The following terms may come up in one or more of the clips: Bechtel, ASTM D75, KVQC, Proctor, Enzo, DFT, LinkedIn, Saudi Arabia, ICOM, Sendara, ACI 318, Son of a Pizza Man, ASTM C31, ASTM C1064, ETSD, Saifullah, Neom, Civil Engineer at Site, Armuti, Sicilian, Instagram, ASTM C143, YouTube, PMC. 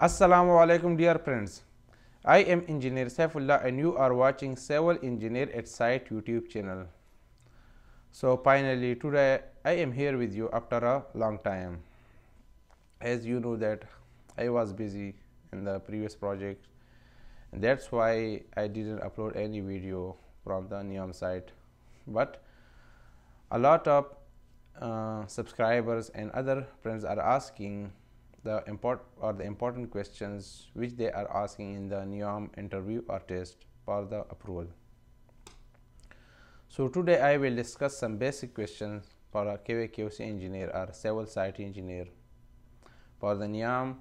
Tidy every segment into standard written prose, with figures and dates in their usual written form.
Assalamu alaikum dear friends, I am Engineer Saifullah and you are watching Civil Engineer at Site YouTube channel. So finally today I am here with you after a long time. As you know that I was busy in the previous project and that's why I didn't upload any video from the Neom site, but a lot of subscribers and other friends are asking the important questions which they are asking in the Neom interview or test for the approval. So today I will discuss some basic questions for a KVQC engineer or civil site engineer for the Neom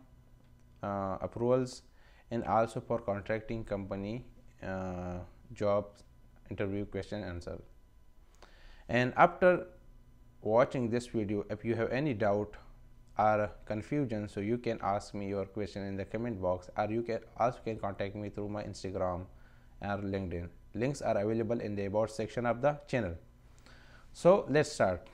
approvals and also for contracting company job interview question answer. And after watching this video, if you have any doubt or confusion, so you can ask me your question in the comment box, or you can also contact me through my Instagram or LinkedIn. Links are available in the about section of the channel. So let's start.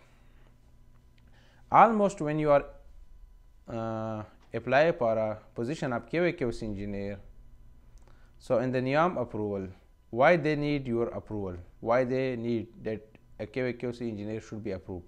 Almost when you are apply for a position of KVQC engineer, so in the Neom approval, why they need your approval? Why they need that a KVQC engineer should be approved?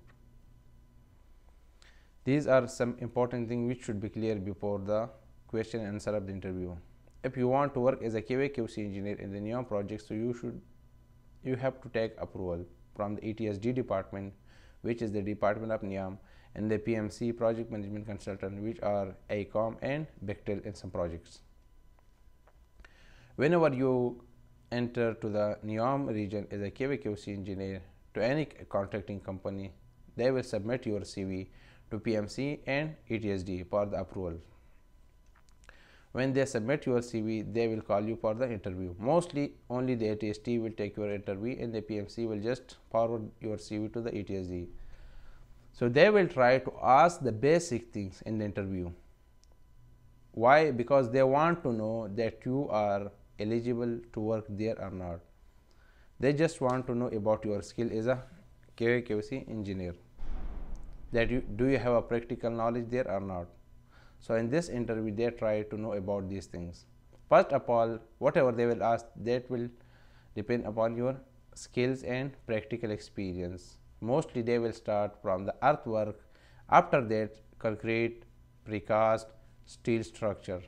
These are some important things which should be clear before the question and answer of the interview. If you want to work as a KVQC engineer in the Neom project, so you have to take approval from the ETSD department, which is the Department of Neom, and the PMC project management consultant, which are ICOM and Bechtel in some projects. Whenever you enter to the Neom region as a KVQC engineer to any contracting company, they will submit your CV to PMC and ETSD for the approval. When they submit your CV, they will call you for the interview. Mostly only the ETSD will take your interview and the PMC will just forward your CV to the ETSD. So they will try to ask the basic things in the interview. Why? Because they want to know that you are eligible to work there or not. They just want to know about your skill as a KVQC engineer. That do you have a practical knowledge there or not? So in this interview they try to know about these things. First of all, whatever they will ask, that will depend upon your skills and practical experience. Mostly they will start from the earthwork, after that concrete, precast, steel structure.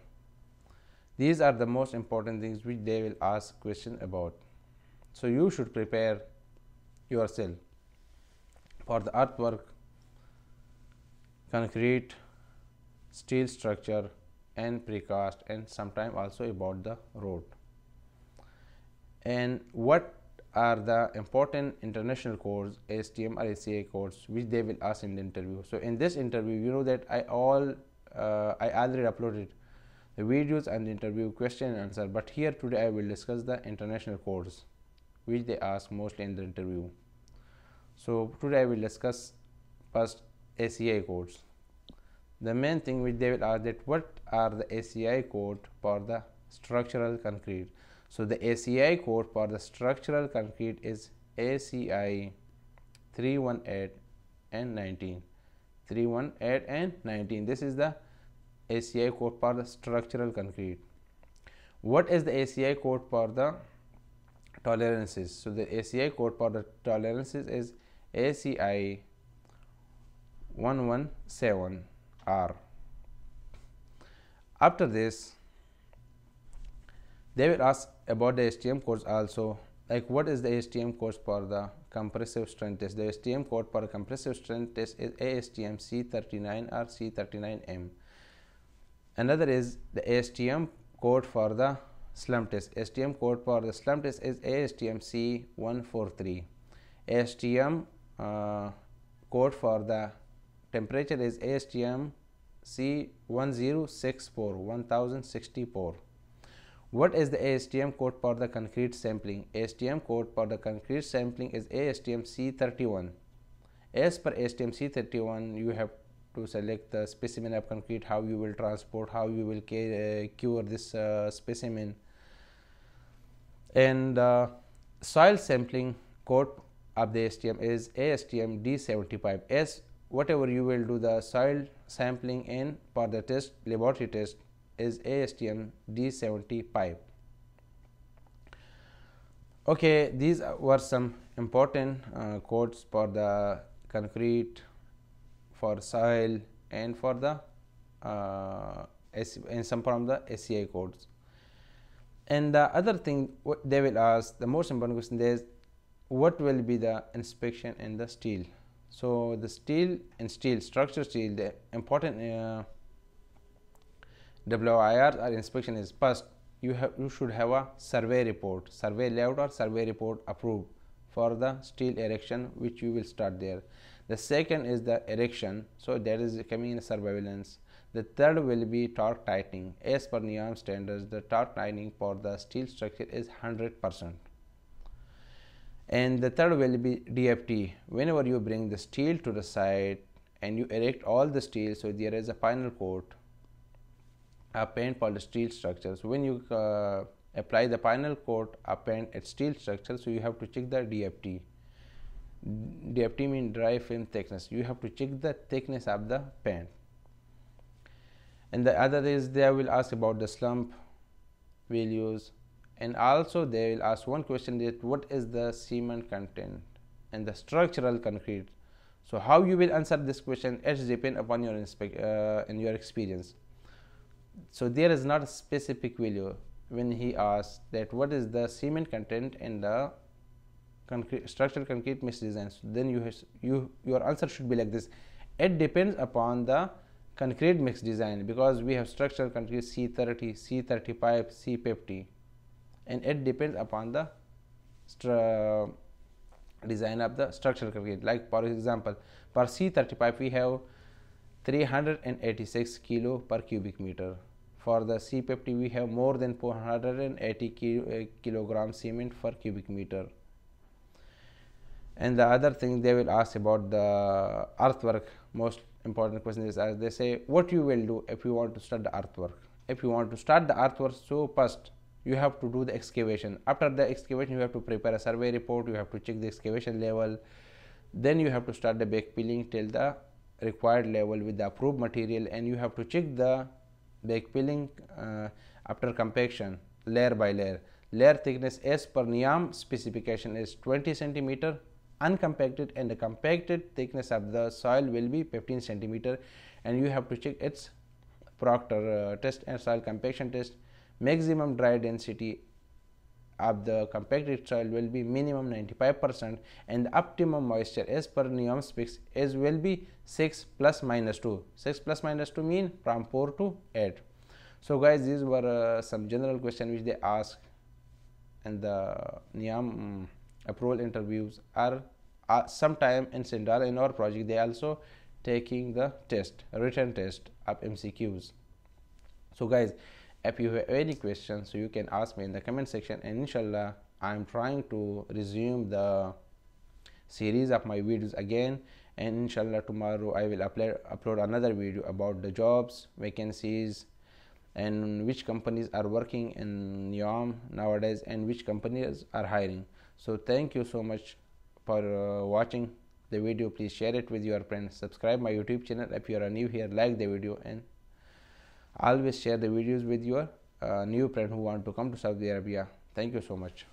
These are the most important things which they will ask question about. So you should prepare yourself for the earthwork, concrete, steel structure and precast, and sometime also about the road. And what are the important international codes, ASTM or ACI codes, which they will ask in the interview. So in this interview, you know that I already uploaded the videos and the interview question and answer, but here today I will discuss the international codes which they ask mostly in the interview. So today I will discuss first ACI codes. The main thing which they will ask, that what are the ACI code for the structural concrete. So the ACI code for the structural concrete is ACI 318 and 19. 318 and 19. This is the ACI code for the structural concrete. What is the ACI code for the tolerances? So the ACI code for the tolerances is ACI 117. R. After this, they will ask about the ASTM codes also, like what is the ASTM codes for the compressive strength test. The ASTM code for compressive strength test is ASTM C39 or C39M. Another is the ASTM code for the slump test. ASTM code for the slump test is ASTM C143. ASTM code for the temperature is ASTM C1064, 1064. What is the ASTM code for the concrete sampling? ASTM code for the concrete sampling is ASTM C31. As per ASTM C31, you have to select the specimen of concrete, how you will transport, how you will cure this specimen. And soil sampling code of the ASTM is ASTM D75. As whatever you will do the soil sampling in for the test, laboratory test, is ASTM D75. Okay, these were some important codes for the concrete, for soil, and for the and some from the ACI codes. And the other thing they will ask, the most important question is, what will be the inspection in the steel? So the steel and steel structure steel, the important WIRs or inspection is, first you should have a survey report, survey layout or survey report approved for the steel erection, which you will start there. The second is the erection, so that is coming in surveillance. The third will be torque tightening. As per Neom standards, the torque tightening for the steel structure is 100%. And the third will be DFT. Whenever you bring the steel to the site and you erect all the steel, so there is a final coat, a paint for the steel structure. So when you apply the final coat, a paint at steel structure, so you have to check the DFT. DFT means dry film thickness. You have to check the thickness of the paint. And the other is, they will ask about the slump values. And also they will ask one question, that what is the cement content and the structural concrete. So how you will answer this question, it depends upon your experience. So there is not a specific value when he asks that what is the cement content and the concrete, structural concrete mix designs. Then your answer should be like this: it depends upon the concrete mix design, because we have structural concrete C30, C35, C50. And it depends upon the design of the structural concrete. Like for example, for C35 we have 386 kilo per cubic meter. For the C50 we have more than 480 kilogram cement per cubic meter. And the other thing they will ask about the earthwork. Most important question is, as they say, what you will do if you want to start the earthwork. If you want to start the earthwork, so first you have to do the excavation. After the excavation, you have to prepare a survey report, you have to check the excavation level, then you have to start the backfilling till the required level with the approved material, and you have to check the backfilling after compaction, layer by layer. Layer thickness as per Neom specification is 20 centimeter uncompacted, and the compacted thickness of the soil will be 15 centimeter, and you have to check its Proctor test and soil compaction test. Maximum dry density of the compacted soil will be minimum 95%, and the optimum moisture as per Neom specs is will be 6 ± 2. 6 ± 2 mean from 4 to 8. So guys, these were some general questions which they ask, and the Neom approval interviews are sometime in Sendara, in our project they also taking the test, written test of MCQs. So guys, if you have any questions, you can ask me in the comment section, and inshallah I am trying to resume the series of my videos again, and inshallah tomorrow I will upload another video about the jobs, vacancies, and which companies are working in Neom nowadays and which companies are hiring. So thank you so much for watching the video. Please share it with your friends, subscribe my YouTube channel if you are new here, like the video, and always share the videos with your new friend who want to come to Saudi Arabia. Thank you so much.